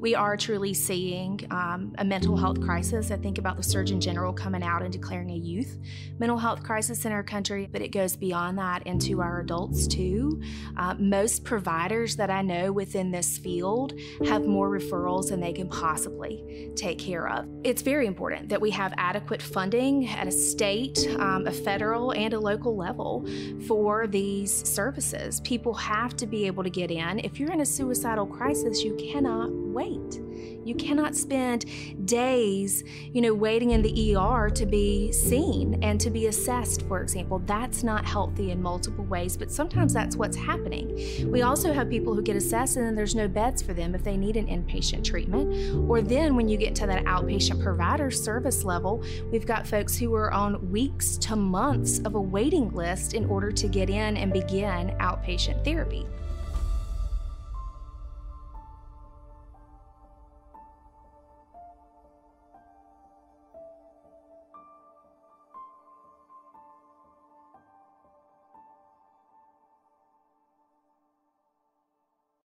we are truly seeing a mental health crisis. I think about the Surgeon General coming out and declaring a youth mental health crisis in our country, but it goes beyond that into our adults too. Most providers that I know within this field have more referrals than they can possibly take care of. It's very important that we have adequate funding at a state, a federal, and a local level for these services. People have to be able to get in. If you're in a suicidal crisis, you cannot wait. You cannot spend days, waiting in the ER to be seen and to be assessed, for example. That's not healthy in multiple ways, but sometimes that's what's happening. We also have people who get assessed and then there's no beds for them if they need an inpatient treatment. Or then when you get to that outpatient provider service level, we've got folks who are on weeks to months of a waiting list in order to get in and begin outpatient therapy.